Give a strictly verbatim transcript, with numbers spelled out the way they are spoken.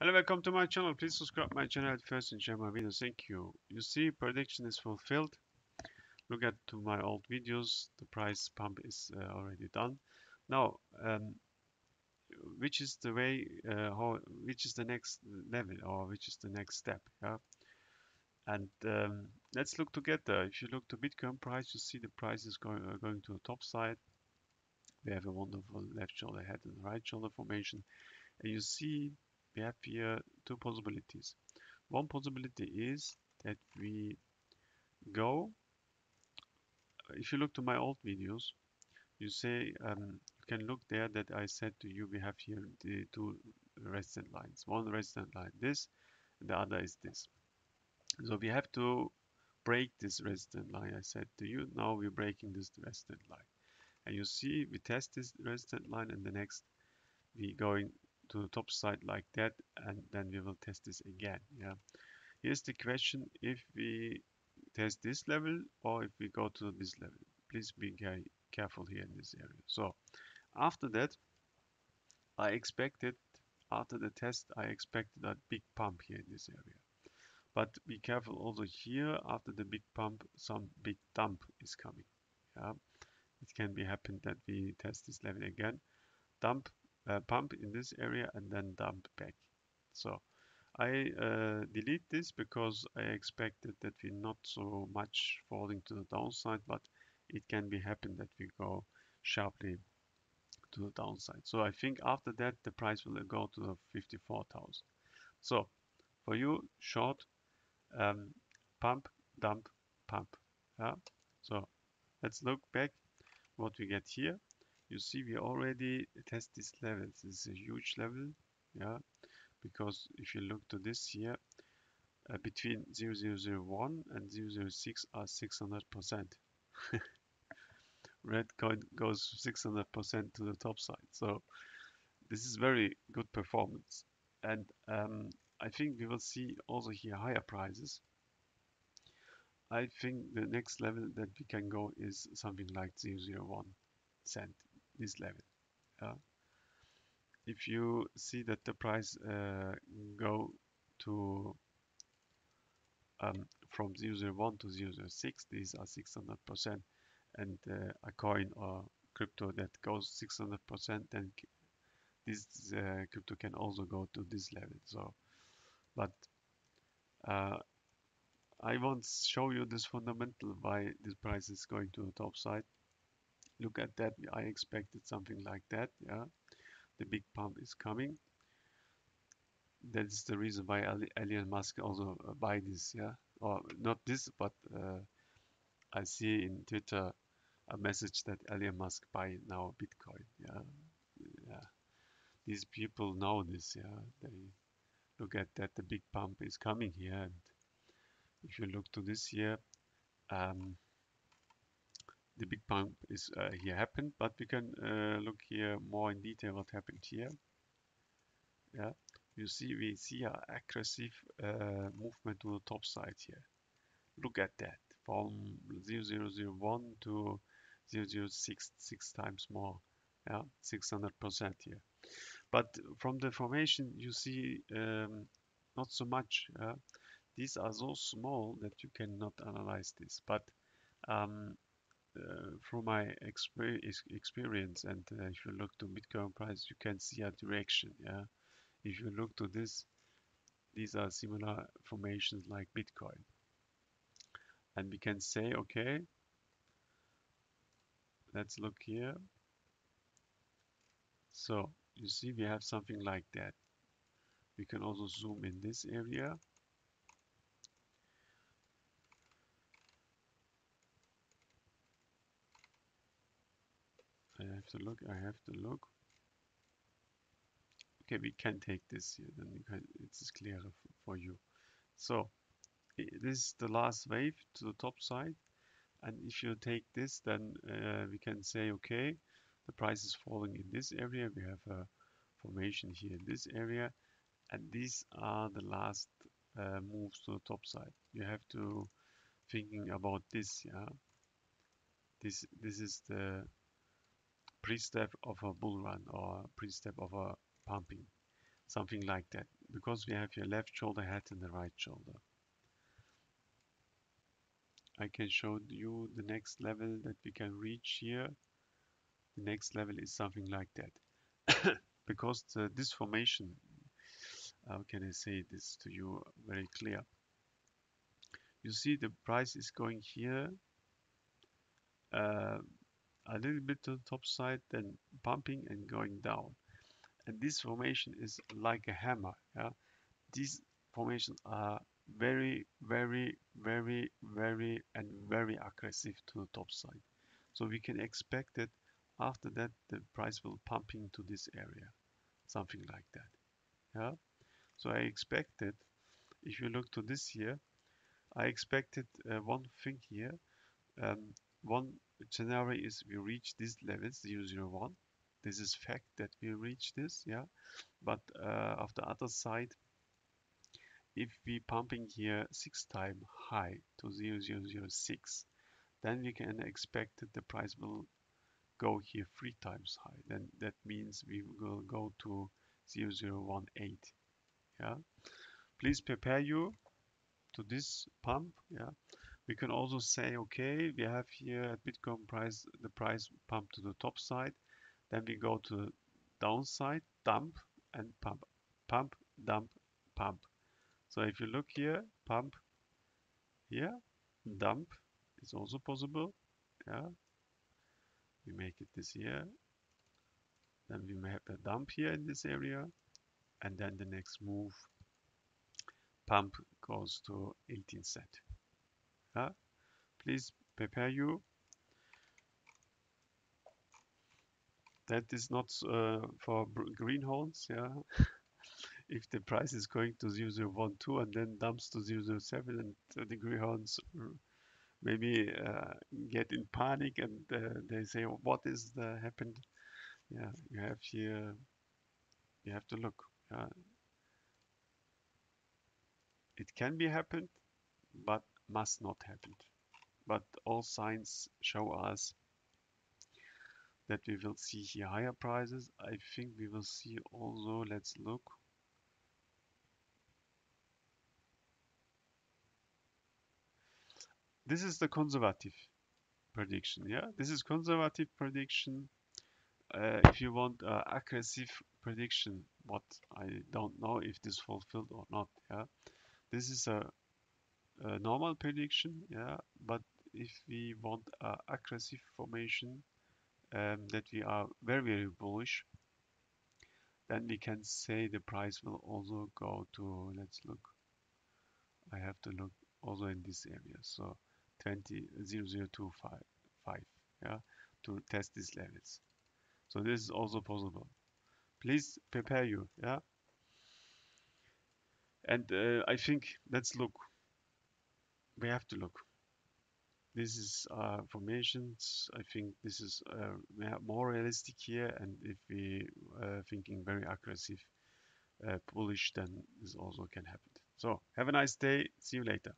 Hello, welcome to my channel. Please subscribe my channel first and share my videos. Thank you. You see, prediction is fulfilled. Look at to my old videos. The price pump is uh, already done. Now, um, which is the way? Uh, how? Which is the next level, or which is the next step? Yeah. And um, let's look together. If you look to Bitcoin price, you see the price is going uh, going to the top side. We have a wonderful left shoulder head and right shoulder formation, and you see. We have here two possibilities. One possibility is that we go, if you look to my old videos, you say, um, you can look there that I said to you, we have here the two resistance lines. One resistance line, this, and the other is this. So we have to break this resistance line, I said to you. Now we're breaking this resistance line. And you see, we test this resistance line, and the next, we going to the top side like that, and then we will test this again. Yeah, here's the question: if we test this level or if we go to this level. Please be careful here in this area. So after that, I expected, after the test, I expected a big pump here in this area, but be careful also here. After the big pump, some big dump is coming. Yeah, it can be happened that we test this level again, dump Uh, pump in this area, and then dump back. So I uh, delete this because I expected that we not so much falling to the downside, but it can be happen that we go sharply to the downside. So I think after that the price will go to the fifty-four thousand. So for you, short um, pump, dump, pump. Yeah? So let's look back what we get here. You see, we already test these levels. This is a huge level, yeah, because if you look to this here, uh, between zero zero zero one and zero zero six are six hundred percent. Red coin goes six hundred percent to the top side. So this is very good performance. And um, I think we will see also here higher prices. I think the next level that we can go is something like zero zero one cent. This level. Uh, if you see that the price uh, go to um, from zero zero one to zero zero six, these are six hundred percent, and uh, a coin or crypto that goes six hundred percent, then this uh, crypto can also go to this level. So, but uh, I won't show you this fundamental why this price is going to the top side. Look at that, I expected something like that, yeah. The big pump is coming. That's the reason why Elon Musk also buy this, yeah. Or not this, but uh, I see in Twitter a message that Elon Musk buy now Bitcoin, yeah. yeah. These people know this, yeah. They look at that, the big pump is coming here. And if you look to this here, um, the big pump is uh, here happened, but we can uh, look here more in detail what happened here. Yeah, you see, we see an aggressive uh, movement to the top side here. Look at that, from zero zero zero one to zero zero six, six times more. Yeah, six hundred percent here. But from the formation, you see um, not so much. Yeah? These are so small that you cannot analyze this. But um, Uh, from my experience, and uh, if you look to Bitcoin price, you can see a direction. Yeah, if you look to this, these are similar formations like Bitcoin, and we can say, okay, let's look here. So you see, we have something like that. We can also zoom in this area. I have to look, I have to look. Okay, we can take this here, then you can, it's clearer for you. So, this is the last wave to the top side. And if you take this, then uh, we can say, okay, the price is falling in this area. We have a formation here in this area. And these are the last uh, moves to the top side. You have to thinking about this, yeah. This, this is the pre-step of a bull run or pre-step of a pumping. something like that, because we have your left shoulder head and the right shoulder. I can show you the next level that we can reach here. The next level is something like that. Because the, this formation, how can I say this to you very clear? You see the price is going here, uh, a little bit to the top side, then pumping and going down. And this formation is like a hammer. Yeah? These formations are very, very, very, very, and very aggressive to the top side. So we can expect that after that, the price will pump into this area, something like that. Yeah. So I expected, if you look to this here, I expected uh, one thing here. Um, one scenario is we reach these levels, zero zero one. This is fact that we reach this, yeah. But uh, of the other side, if we pumping here six time high to zero zero zero six, then we can expect that the price will go here three times high. Then that means we will go to zero zero one eight. Yeah, please prepare you to this pump. Yeah, we can also say, okay, we have here at Bitcoin price the price pump to the top side, then we go to the downside, dump and pump, pump, dump, pump. So if you look here, pump here, dump is also possible. Yeah, we make it this here, then we may have a dump here in this area, and then the next move, pump goes to eighteen cent. Yeah? Please prepare you. That is not uh, for greenhorns. Yeah. If the price is going to zero zero one two and then dumps to zero zero seven, and the greenhorns maybe uh, get in panic and uh, they say, what is the happened? Yeah, you have here, you have to look. Uh, it can be happened, but must not happen. But all signs show us that we will see here higher prices. I think we will see also, let's look. This is the conservative prediction. Yeah, this is conservative prediction. Uh, if you want uh, aggressive prediction, what I don't know if this fulfilled or not. Yeah, this is a, a normal prediction. Yeah, but if we want uh, aggressive formation, um, that we are very very bullish, then we can say the price will also go to. Let's look. I have to look also in this area. So twenty zero zero two five five. Yeah, to test these levels. So this is also possible. Please prepare you, yeah. And uh, I think let's look. We have to look. This is uh, formations. I think this is uh, more realistic here. And if we are uh, thinking very aggressive, uh, bullish, then this also can happen. So have a nice day. See you later.